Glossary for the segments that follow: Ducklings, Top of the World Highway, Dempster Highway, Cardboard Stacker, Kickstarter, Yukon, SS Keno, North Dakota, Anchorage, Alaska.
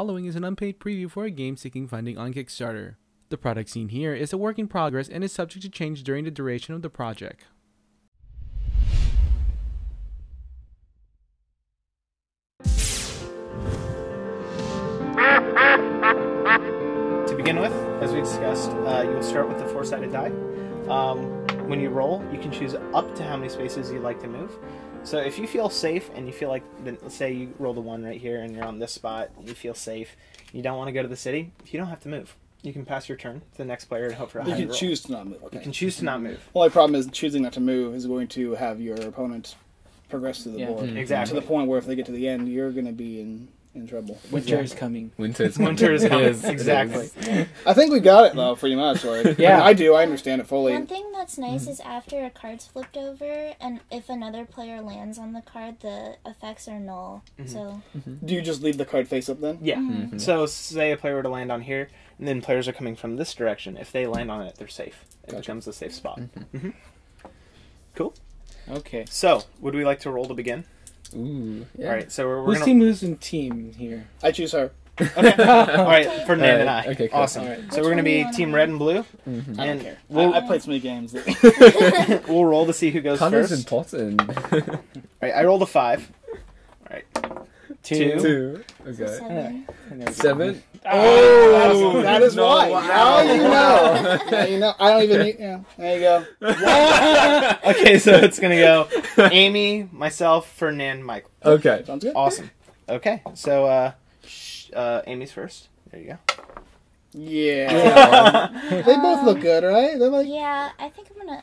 Following is an unpaid preview for a game seeking funding on Kickstarter. The product seen here is a work in progress and is subject to change during the duration of the project. To begin with, as we discussed, you'll start with the four-sided die. When you roll, you can choose up to how many spaces you'd like to move. So if you feel safe and you feel like, let's say you roll the one right here and you're on this spot, you feel safe, you don't want to go to the city, you don't have to move. You can pass your turn to the next player and hope for a higher roll. You can choose to not move. Okay. You can choose to not move. The only problem is choosing not to move is going to have your opponent progress through the board. Mm-hmm. Exactly. To the point where if they get to the end, you're going to be in trouble. Winter is coming. Winter is coming. Exactly. I think we got it though, pretty much. Like, yeah, I understand it fully. One thing that's nice is after a card's flipped over, and if another player lands on the card, the effects are null. So do you just leave the card face up then? Yeah. So say a player were to land on here, and then players are coming from this direction. If they land on it, they're safe. It becomes a safe spot. Cool. Okay. So would we like to roll to begin? Ooh, yeah. All right, so we're gonna... Who's in team here? I choose her. Okay. All right, Ferdinand and I. Okay, cool. Awesome. Right. So we're going to be team red and blue. I don't care. I played so many games. We'll roll to see who goes first. Color's important. All right, I rolled a 5. All right. 2. Okay. 7. Oh, that is why. Now you know. Now you know. I don't even need. Yeah. There you go. What? Okay, so it's gonna go Amy, myself, Ferdinand, Michael. Okay, sounds good. Awesome. Okay, so Amy's first. There you go. Yeah. They both look good, right? They're like. Yeah, I think I'm gonna.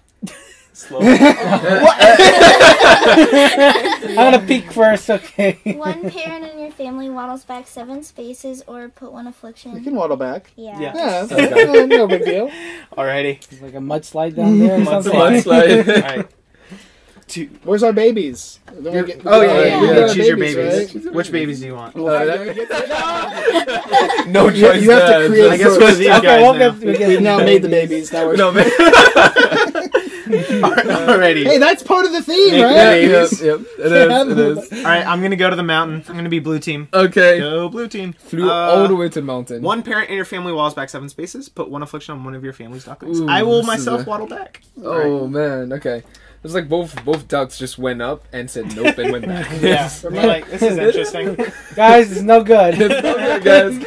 Slowly. I'm gonna peek first, okay. One parent in your family waddles back 7 spaces or put 1 affliction. You can waddle back. Yeah. Yeah, okay. No big deal. Alrighty. It's like a mudslide down there. Mudslide. Alright. Where's our babies? Yeah. Choose your babies. Right? Which babies do you want? No choice. You have to create. I guess one of these guys. We've now made the babies. Now we're. Alrighty. Hey, that's part of the theme, right? Yep. It is. Alright, I'm gonna go to the mountain. I'm gonna be blue team. Okay. Go blue team. Flew all the way to the mountain. One parent in your family waddles back 7 spaces. Put 1 affliction on one of your family's ducklings. I will myself waddle back. Oh man. Okay. It's like both ducks just went up and said nope and went back. Yeah. We're like, this is interesting. Guys, it's no good. It's no good, guys.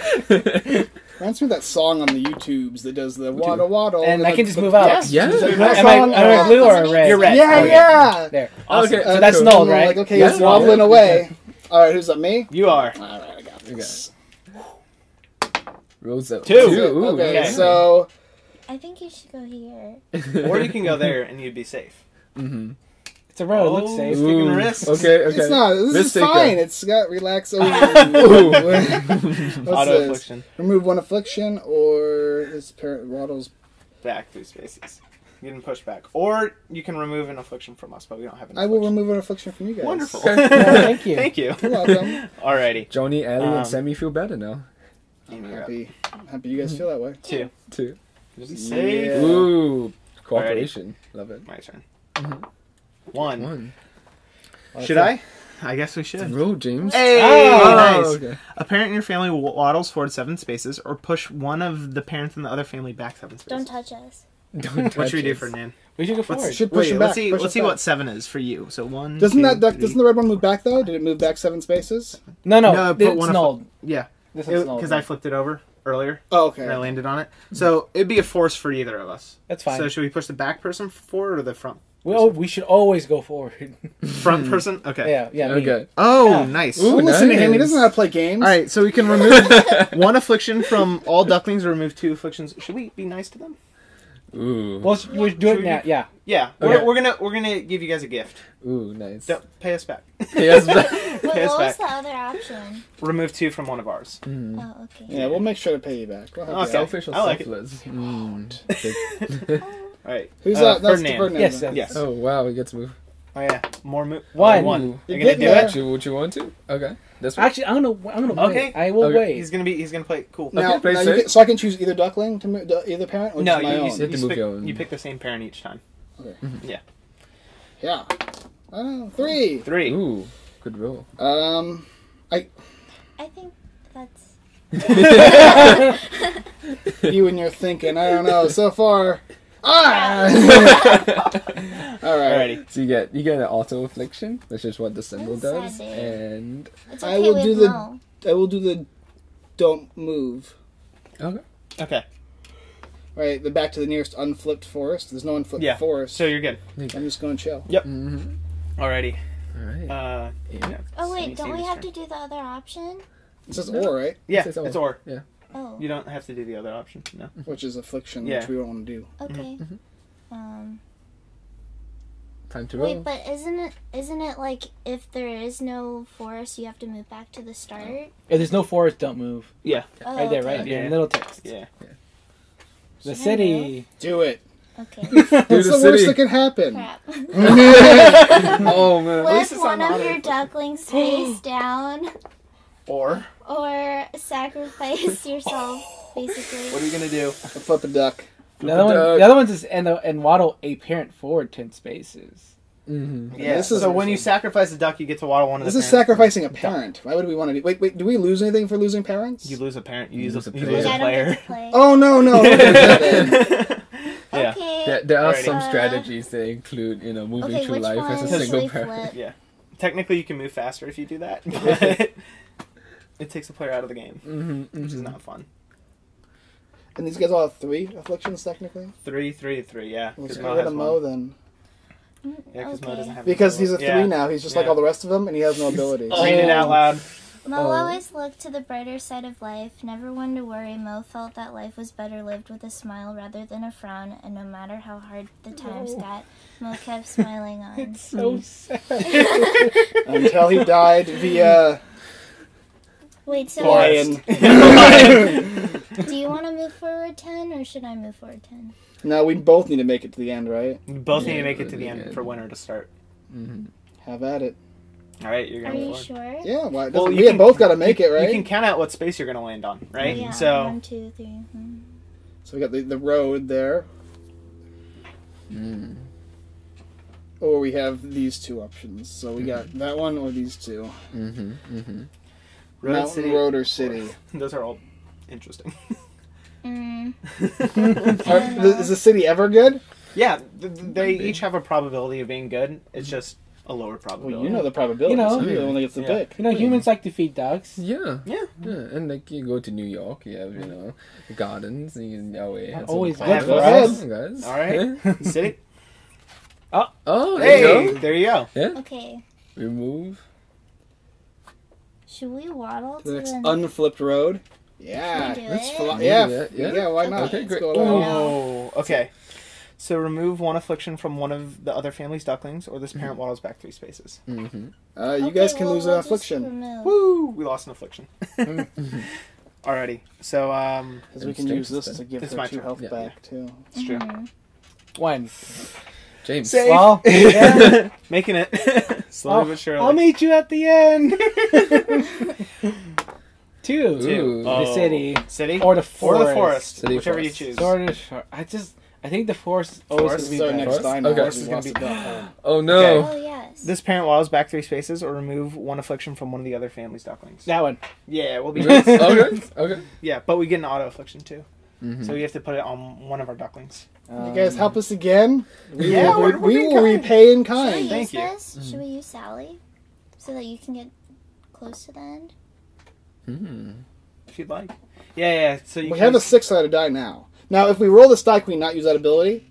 Reminds me of that song on the YouTubes that does the waddle waddle. And I can just move out. Am I blue or red? You're red. Yeah, yeah. There. Okay, so that's null, right? Like, okay, he's waddling away. All right, who's up? Me? You are. All right, I got this. Rose up. 2. Okay, so. I think you should go here. Or you can go there and you'd be safe. It's a row. It looks safe. Taking risks. Okay. It's not. This is fine. It's got relax over. Auto affliction. Remove 1 affliction, or this parent waddles back 3 spaces. You can push back, or you can remove an affliction from us, but we don't have an affliction. I will remove an affliction from you guys. Wonderful. Well, thank you. Thank you. You're welcome. Alrighty. Joni, Ellie, and Sammy feel better now. I'm happy you guys feel that way. 2. You'll be safe. Yeah. Ooh, cooperation. Alrighty. Love it. My turn. 1. Should I? I guess we should. Roll, James. Hey! Oh, nice. Okay. A parent in your family waddles forward 7 spaces or push one of the parents in the other family back 7 spaces. Don't touch us. What should we do, Ferdinand? We should go forward. Let's see what 7 is for you. So 1. Doesn't the red one move back though? Did it move back 7 spaces? No. It's nulled. Yeah. Because I flipped it over earlier. Oh, okay. And I landed on it. So it'd be a force for either of us. That's fine. So should we push the back person forward or the front? Well, we should always go forward. Front person? Okay. Yeah. Okay. Oh, nice. Ooh, listen to him. He doesn't know how to play games. All right, so we can remove 1 affliction from all ducklings or remove 2 afflictions. Should we be nice to them? Ooh. Well, we'll do it now. Yeah. Yeah. Okay. We're gonna give you guys a gift. Ooh, nice. Don't pay us back. What was the other option? Remove 2 from one of ours. Oh, okay. Yeah, we'll make sure to pay you back. Selfish or selfless? All right. Who's up? That's Ferdinand. Yes. Oh, wow. We get to move. Oh, yeah. More move. 1. You're going to do it? Would you want to? Okay. That's what... Actually, I'm gonna wait. I will wait. He's going to play. Cool. Okay, now so I can choose either duckling to move, either parent or just my own? No, you pick the same parent each time. Okay. Yeah. 3. Ooh. Good roll. I think that's... You and your thinking. I don't know. So far, Alrighty. So you get an auto affliction, which is what the symbol does, and it's okay. I will do the don't move. Okay. Okay. Right, the back to the nearest unflipped forest. There's no unflipped forest. So you're good. I'm just going to chill. Yep. Mm-hmm. Alrighty. Alright. Yeah. Oh wait, don't we have to do the other option? It says or, right? Yeah, it's or. Yeah. Oh. You don't have to do the other option, no. Which is affliction, which we don't want to do. Okay. Mm-hmm. Time to roll. Wait, but isn't it like if there is no forest, you have to move back to the start? If there's no forest, don't move. Yeah. Oh, right there, right? Yeah. In little text. Yeah. The city. Do it. Okay. What's the worst that could happen? Crap. Oh man. Lift one of your ducklings face down. Or sacrifice yourself, basically. What are you going to do? Flip a duck. The other one's just and waddle a parent forward 10 spaces. Mm-hmm. Yeah, so when you sacrifice a duck, you get to waddle one of the parents. This is sacrificing a parent. Why would we want to do... Wait, do we lose anything for losing parents? You lose a parent. You lose a player. Oh, no. Yeah. Okay. There are some strategies that include, moving through life as a single parent. Yeah. Technically, you can move faster if you do that. It takes the player out of the game, which is not fun. And these guys all have 3 afflictions, technically? 3, 3, 3, yeah. Let's get rid of Mo, then. Yeah, because Mo doesn't have he's a 3 now. He's just like all the rest of them, and he has no abilities. Read it out loud. Mo always looked to the brighter side of life. Never one to worry, Mo felt that life was better lived with a smile rather than a frown, and no matter how hard the times got, Mo kept smiling on. It's so sad. Until he died via... Wait, so do you want to move forward 10 or should I move forward 10? No, we both need to make it to the end, right? We both need to make it to the end for winner to start. Mm-hmm. Have at it. All right, you're going to move forward. Are you sure? Yeah, well, we both got to make it, right? You can count out what space you're going to land on, right? Yeah, so, 1, 2, 3. Mm-hmm. So we got the road there. Mm. Or we have these 2 options. So we got that one or these 2. Mm-hmm, mm-hmm. Road or city. Those are all interesting. Is the city ever good? Yeah, they each have a probability of being good. It's just a lower probability. Well, you know the probability. So you're the one that gets the pick. Humans like to feed dogs. Yeah. Yeah. And like you go to New York, you have the gardens. And you know, always good for us, guys. All right, city. Oh, there you go. Yeah. Okay. Remove. Should we waddle to the next unflipped road? Yeah. Yeah, why not? Okay, great. Oh, okay. So remove one affliction from one of the other family's ducklings, or this parent waddles back 3 spaces. Mm-hmm. You guys can lose an affliction. Woo! We lost an affliction. Alrighty. So, because we can use this to give her 2 health back, too. It's true. 1. James. Safe. Well, making it. Slowly but surely. I'll meet you at the end. 2. The city. City? Or the forest. City, whichever forest. You choose. I think the forest is always going to be bad. Forest is going to be bad. Oh, no. Okay. Oh, yes. This parent wallows back 3 spaces or remove 1 affliction from one of the other family's ducklings. That one. Yeah, we'll be good. Okay. Yeah, but we get an auto affliction, too. Mm-hmm. So we have to put it on one of our ducklings. You guys help us again? We will repay in kind. Thank you. Should we use Sally? So that you can get close to the end? If you'd like. Yeah. So we have a 6-sided die now. Now, if we roll this die, can we not use that ability?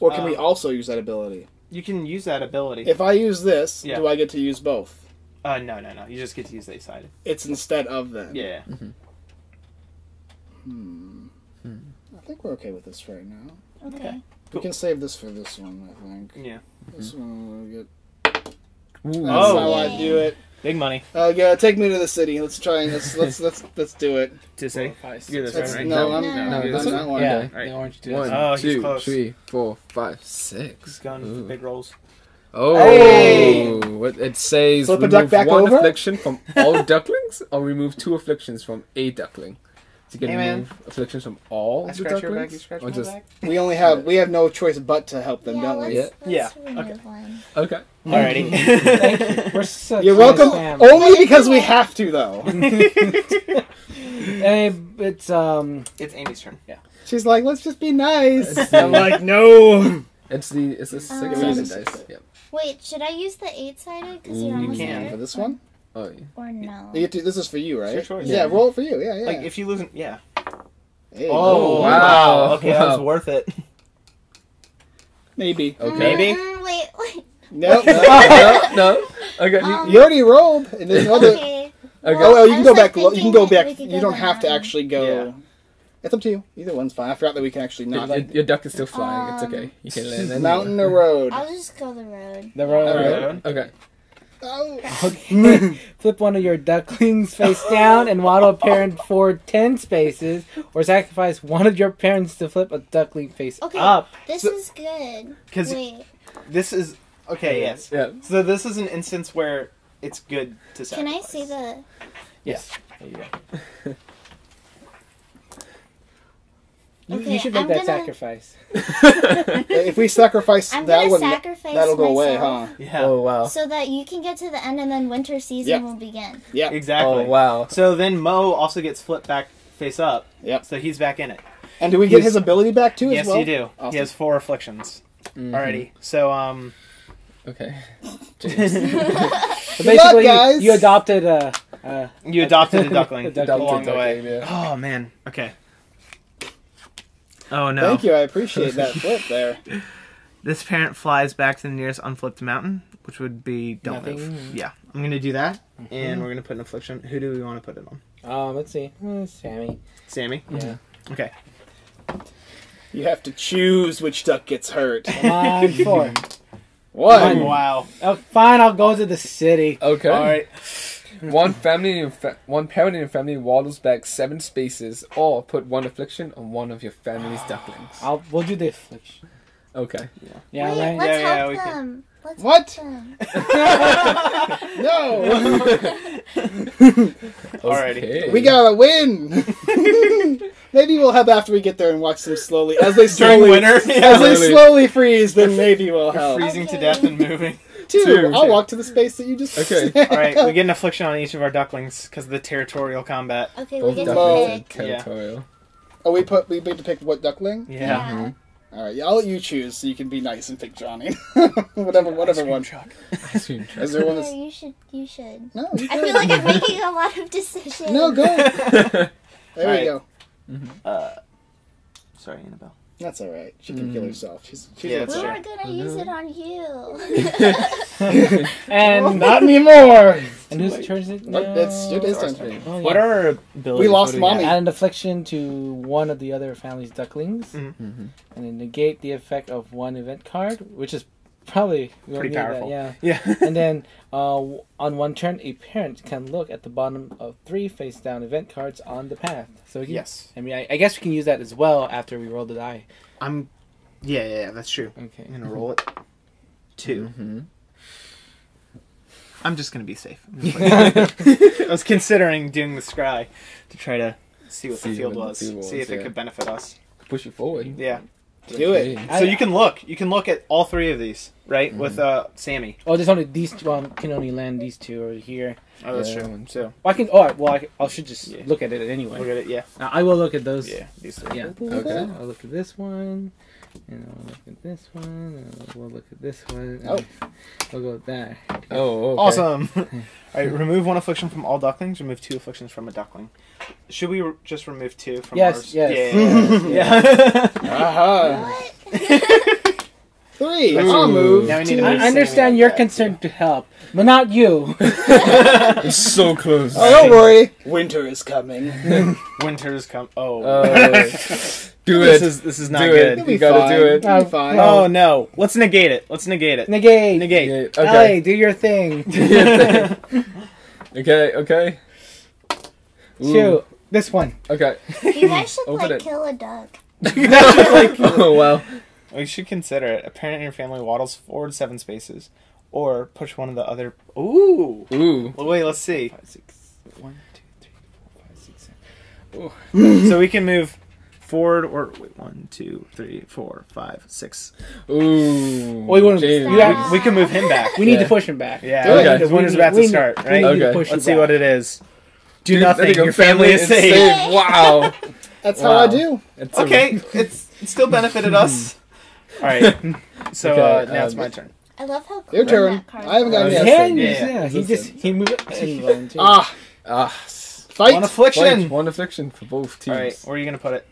Or can we also use that ability? You can use that ability. If I use this, do I get to use both? No. You just get to use the 8-sided. It's instead of them. Yeah. I think we're okay with this right now. Okay. Cool. We can save this for this one, I think. Yeah. This one we'll get... Ooh, that's how I do it. Big money. Yeah, take me to the city. Let's try and... Let's do it. To city? You're this one, right? No, not one. Yeah, right. The orange 1, 2, 3, 4, 5, 6. He's going for big rolls. Oh! Hey. It says flip remove a duck back 1 over? Affliction from all ducklings or remove 2 afflictions from a duckling. You can remove afflictions from all the ducklings? Back, we have no choice but to help them, don't we? Okay. Alrighty. Thank you. You're welcome. Only because we have to, though. It's Amy's turn. Yeah. She's like, let's just be nice. I'm like, no. It's a six-sided dice. Yep. Wait, should I use the eight-sided? Because you can for this one. Oh, yeah. Or no. You get to, this is for you, right? It's your choice. Yeah, roll it for you. Yeah, yeah. Like if you lose, yeah. Hey, oh wow. Okay, that was worth it. Maybe. Okay. Maybe. Wait. Nope. no. Okay. You already rolled, and there's another. Okay. Okay. Well, oh, well, you can go back. You can go back. You don't have to actually go. Yeah. It's up to you. Either one's fine. I forgot that we can actually not. Your duck is still flying. It's okay. You can land anywhere. Mountain or road? I'll just go the road. The road. Road. Okay. Oh. Flip one of your ducklings face down and waddle a parent forward 10 spaces, or sacrifice one of your parents to flip a duckling face up. This is good. Because this is okay. Yes. Yeah. So this is an instance where it's good to sacrifice. Can I see the? Yes. There you go. You should make that sacrifice. If we sacrifice that one, that'll go away, huh? Yeah. Oh, wow. So that you can get to the end and then winter season will begin. Yeah, exactly. Oh, wow. So then Mo also gets flipped back face up. Yep. So he's back in it. And do we get his ability back too as well? Yes, you do. Awesome. He has 4 afflictions already. So, okay. So basically, you adopted a duckling along the way. Yeah. Oh, man. Okay. Oh, no. Thank you. I appreciate that flip there. This parent flies back to the nearest unflipped mountain, which would be don't move. Yeah. I'm going to do that, and we're going to put an affliction. Who do we want to put it on? Let's see. Sammy. Sammy? Yeah. Okay. You have to choose which duck gets hurt. 4. 1. Wow. Oh, fine. I'll go to the city. Okay. All right. One parent in your family waddles back 7 spaces, or put 1 affliction on one of your family's ducklings. We'll do the affliction. Okay. Yeah. Wait, let's help them. No. Alrighty. We gotta win. Maybe we'll help after we get there and watch them slowly as they slowly freeze. Then maybe we'll help. Freezing to death and moving. 2. I'll walk to the space that you just. Okay. All right. We get an affliction on each of our ducklings because of the territorial combat. Okay. Both we get to pick. Territorial. Yeah. Oh, we get to pick what duckling? Yeah. All right. Yeah, I'll let you choose, so you can be nice and pick Johnny. whatever one. Ice cream truck. Is there one? That's... You should. No. You I feel like I'm making a lot of decisions. No, go. there we go. Sorry, Annabelle. That's all right. She can kill herself. We're gonna use it on you, and not anymore. And whose turn is it? What are our abilities? We lost mommy. Add an affliction to one of the other family's ducklings, and then negate the effect of one event card, which is probably pretty powerful. That, yeah. And then on one turn, a parent can look at the bottom of 3 face-down event cards on the path. So we can, I mean, I guess we can use that as well after we roll the die. Yeah, that's true. Okay, I'm gonna roll it. 2. I'm just gonna be safe. I was considering doing the scry to try to see what the field was, see if it could benefit us. Push it forward. Yeah. Do it. So you can look. You can look at all 3 of these, right? With Sammy. Oh, there's only these. Well, can only land these 2 over here. Oh, that's true. So well, I can. All right. Well, I should just look at it anyway. Look at it. Yeah. I will look at those. Yeah. These 3. Yeah. Okay. I'll look at this one, and I'll look at this one, and we'll look at this one. Oh. We'll go with that. Oh. Okay. Awesome. All right. Remove 1 affliction from all ducklings. Remove 2 afflictions from a duckling. Should we just remove 2 from ours? Yes. Yeah. What? 3. I'll move. Now we need to move. I understand you're concerned to help, but not you. It's so close. Oh, don't worry. Winter is coming. Oh. Do it. This is not good. You gotta do it. I'm fine. Oh no. Let's negate it. Negate. Okay. Ellie, do your thing. Okay. Shoot. This one. Okay. You guys should, kill a duck. Oh, well. We should consider it. A parent in your family waddles forward 7 spaces, or push one of the other... Ooh. Well, wait, let's see. 5, 6, 1, 2, 3, 4, 5, 6, 7. Ooh. So we can move forward, or... Wait, 1, 2, 3, 4, 5, 6. Ooh. Well, we can move him back. We need to push him back. Yeah, because winter's about to start, right? Let's see what it is. Do nothing. Your family is saved. Wow. That's how I do. It's okay. It still benefited us. All right. So okay, now it's my turn. I love how cool your turn. I haven't got any. Yeah, he moved it. Fight. One affliction. Fight. One affliction for both teams. All right. Where are you gonna put it?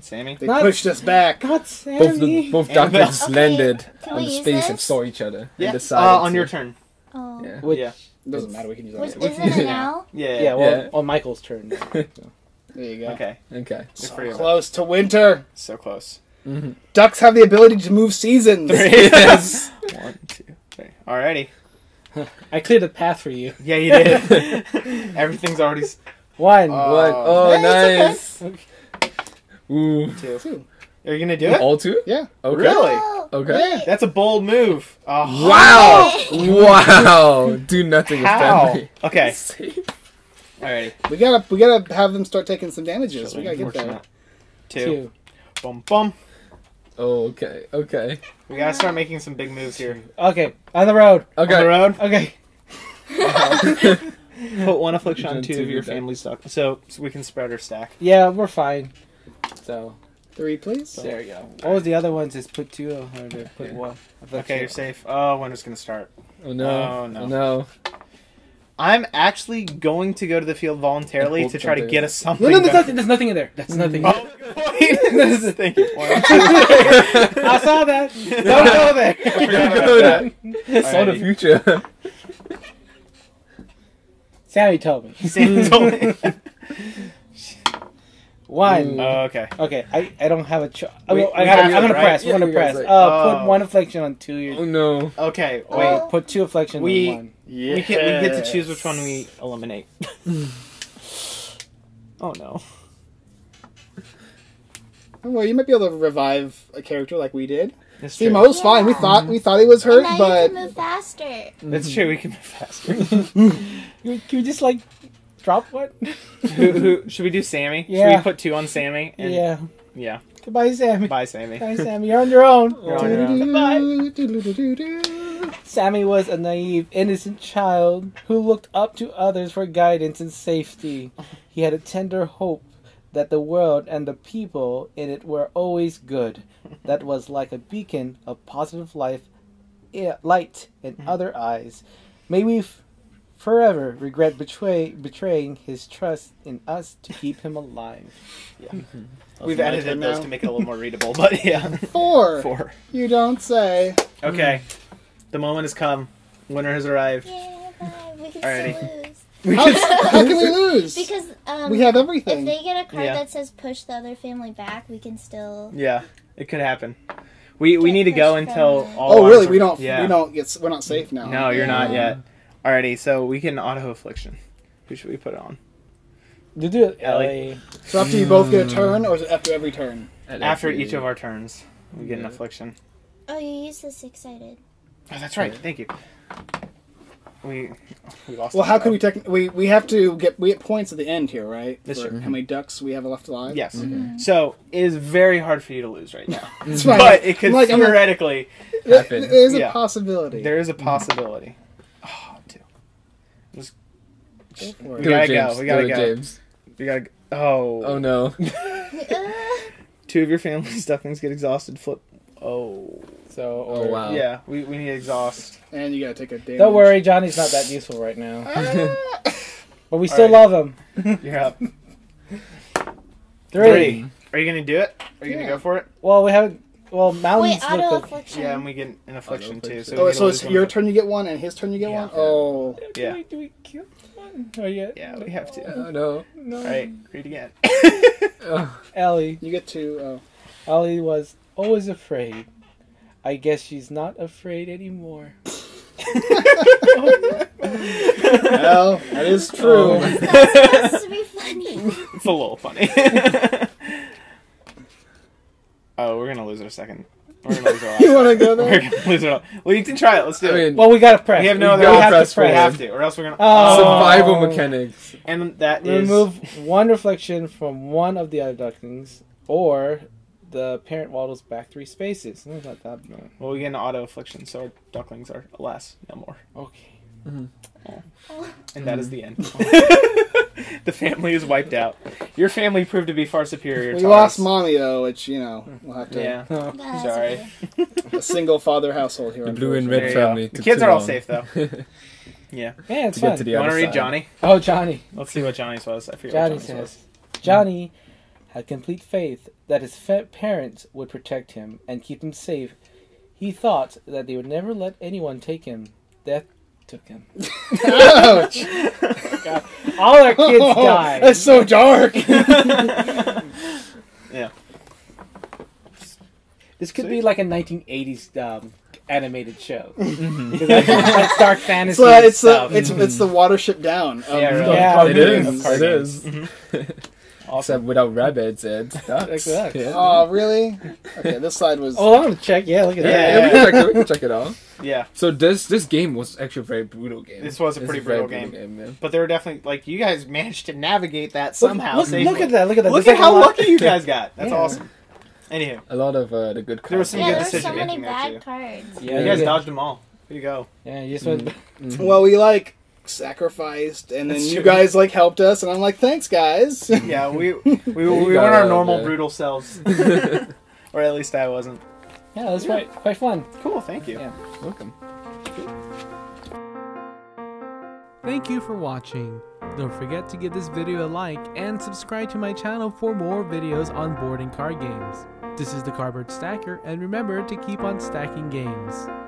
Sammy? They pushed us back. Not Sammy. Both ducklings landed on the space and saw each other. Yeah. On your turn. Oh. Yeah. Which, yeah. Doesn't matter. We can use that. Isn't it now? Yeah. Yeah. Well, on Michael's turn. There you go. Okay. Okay. So close to winter. So close. Mm-hmm. Ducks have the ability to move seasons. There it is. 1, 2, 3. Alrighty. I cleared a path for you. Yeah, you did. Everything's already. One. Oh, nice. Okay. Ooh. Two. Are you gonna do it? All two? Yeah. Okay. Really? Oh, okay. Wait. That's a bold move. Oh, wow! Do nothing. How? Okay. Alrighty. We gotta have them start taking some damages. We gotta get there. Two. Bum bum. Oh, okay. Okay. We gotta start making some big moves here. Okay. On the road. Okay. On the road. Okay. Put one affliction on two of your family's duck, so we can spread our stack. Yeah, we're fine. So 3, please. So, there you go. All of the other ones is put 2 or put 1. Okay, you're safe. Oh, winter's gonna start. Oh no! Oh no! Oh, no. I'm actually going to go to the field voluntarily to try to get us something. No, there's nothing in there. That's nothing. Oh, good point. Thank you. I saw that. Don't go there. I saw the future. Sammy told me. Sammy told me. 1. Oh, okay. Okay. I don't have a choice. I'm gonna press. Put 1 affliction on 2. Oh no. Okay. Wait. Put 2 affliction on 1. Yeah. We get to choose which one we eliminate. Oh no. Well, you might be able to revive a character like we did. That's true. Mo's fine. We thought he was hurt, and now you can move faster. That's true. We can move faster. Can we just like? Drop what? Should we do Sammy? Yeah. Should we put 2 on Sammy? And, yeah. Goodbye, Sammy. Bye, Sammy. Bye, Sammy. You're on your own. You're on your own. Goodbye. Sammy was a naive, innocent child who looked up to others for guidance and safety. He had a tender hope that the world and the people in it were always good. That was like a beacon of positive light in other eyes. May we forever regret betraying his trust in us to keep him alive. Yeah. We've edited those to make it a little more readable, but yeah. 4. You don't say. Okay. The moment has come. Winter has arrived. Yeah, we can still lose. How can we lose? Because we have everything. If they get a card that says push the other family back, we can still. Yeah, it could happen. We need to go until all. Oh really? We don't. Yeah. We're not safe now. No, you're not yet. Alrighty, so we get an auto affliction. Who should we put it on? You do it, Ellie. So after you both get a turn, or is it after every turn? After each of our turns, we get an affliction. Oh, you used the 6-sided. Oh, that's right. Thank you. We lost. Well, how can we technically? We have to get points at the end here, right? That's true. How many ducks we have left alive? Yes. Mm-hmm. So it is very hard for you to lose right now. That's right. But it could theoretically happen. There is a possibility. There is a possibility. We gotta go. Oh. Oh no. 2 of your family's ducklings get exhausted. Flip. Oh. So. Or, oh wow. Yeah. We need exhaust. And you gotta take a damage. Don't worry, Johnny's not that useful right now. But we still love him. You're up. 3. Are you gonna do it? Are you gonna go for it? Well, we haven't. Well, Malvin's auto affliction. Yeah, and we get an affliction too. So it's your turn. You get 1, and his turn. You get 1. Oh. Yeah. Do we kill? Oh yeah. Yeah, we have to. Oh, no. All right, read again. Ellie, you get 2. Oh. Ellie was always afraid. I guess she's not afraid anymore. Well, that is true. Oh, that's supposed to be funny. It's a little funny. Oh, we're gonna lose our second. We're gonna lose our last. You wanna go there? We're gonna lose our last. Well, you can try it. Let's do it. Well, we gotta press. We have no other option. We have to, or else we're gonna. Oh. Survival mechanics. And that is remove 1 reflection from 1 of the other ducklings, or the parent waddles back 3 spaces. It's not that bad. Well, we get an auto affliction, so our ducklings are less, no more. Okay. Mm-hmm. Yeah. And that is the end. The family is wiped out. Your family proved to be far superior. We lost mommy, though, which, you know, we'll have to... Yeah. Oh. No, sorry. Okay. A single-father household here. The blue and red family. The kids are all safe, though. Yeah. Yeah, it's fun. You want to read Johnny? Oh, Johnny. Let's see what Johnny's was. I forget what Johnny's was. Johnny had complete faith that his parents would protect him and keep him safe. He thought that they would never let anyone take him. Death took him. Ouch! God. All our kids died. That's so dark. Yeah. This could be like a 1980s animated show. It's dark fantasy. It's the Watership Down. It is. Except without rabbits and ducks. Yeah. Oh, really? Okay, this side was... Oh, I want to check. Yeah, look at that. Yeah, we can check it out. Yeah. So this game was actually a very brutal game. This was a pretty brutal game. But there were definitely... Like, you guys managed to navigate that somehow. Look at that. Look at that. Look at how lucky you guys got. That's awesome. Anywho. A lot of the good cards. There was some good decision making. There were so many bad cards. Yeah, you guys dodged them all. Here you go. Yeah, you just went... Well, we like... sacrificed, and then you guys like helped us, and I'm like, thanks guys. Yeah, we weren't our normal brutal selves. Or at least I wasn't. Yeah, that was quite fun. Cool, thank you. Yeah. Welcome. Thank you for watching. Don't forget to give this video a like and subscribe to my channel for more videos on board and card games. This is the Cardboard Stacker, and remember to keep on stacking games.